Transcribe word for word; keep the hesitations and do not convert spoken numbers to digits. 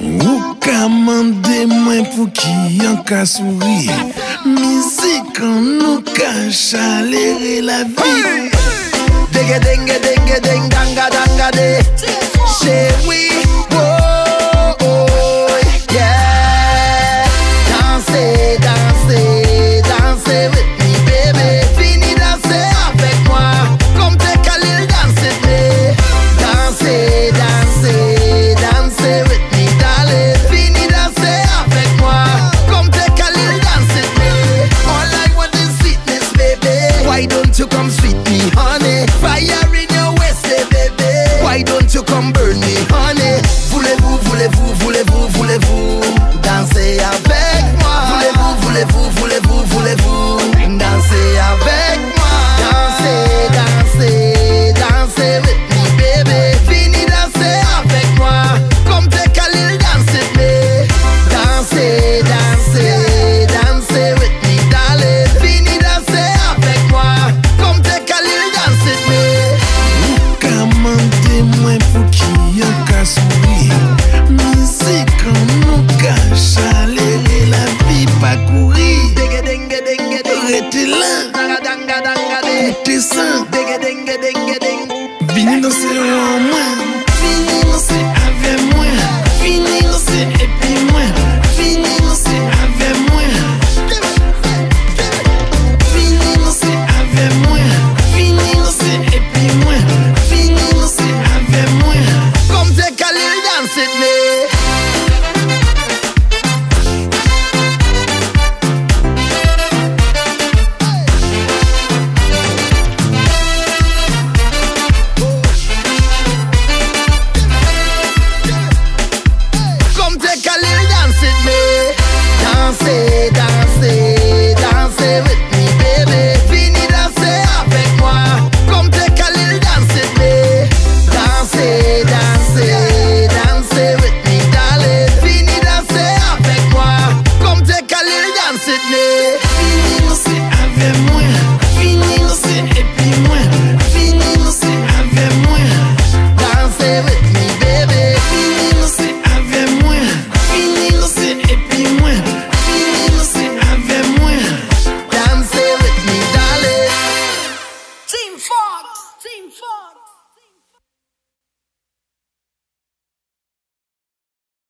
Ou ka mande mwen pou ki an ka souri, mizik an nou ka chalere la vie. Denge denge denge denge danga danga de, chéri.